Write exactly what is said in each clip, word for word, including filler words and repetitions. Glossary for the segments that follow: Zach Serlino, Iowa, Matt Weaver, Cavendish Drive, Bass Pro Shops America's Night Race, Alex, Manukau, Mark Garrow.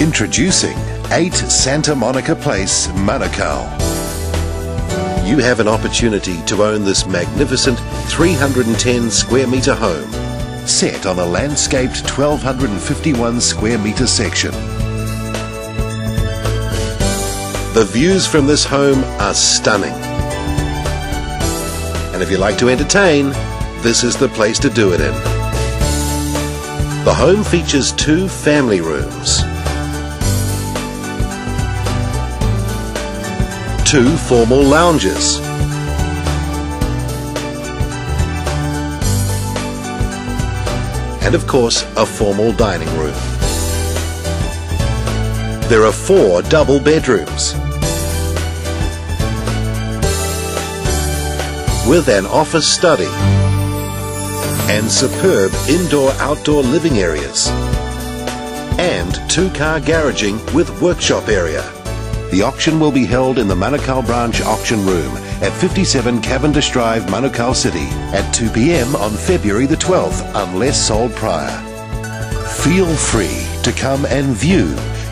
Introducing eight Santa Monica Place, Manukau. You have an opportunity to own this magnificent three hundred and ten square metre home, set on a landscaped one thousand two hundred fifty-one square metre section. The views from this home are stunning. And if you like to entertain, this is the place to do it in. The home features two family rooms, two formal lounges, and of course a formal dining room. There are four double bedrooms with an office study and superb indoor-outdoor living areas and two-car garaging with workshop area. The auction will be held in the Manukau Branch Auction Room at fifty-seven Cavendish Drive, Manukau City at two p m on February the twelfth, unless sold prior. Feel free to come and view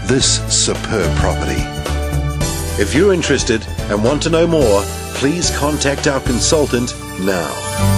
this superb property. If you're interested and want to know more, please contact our consultant now.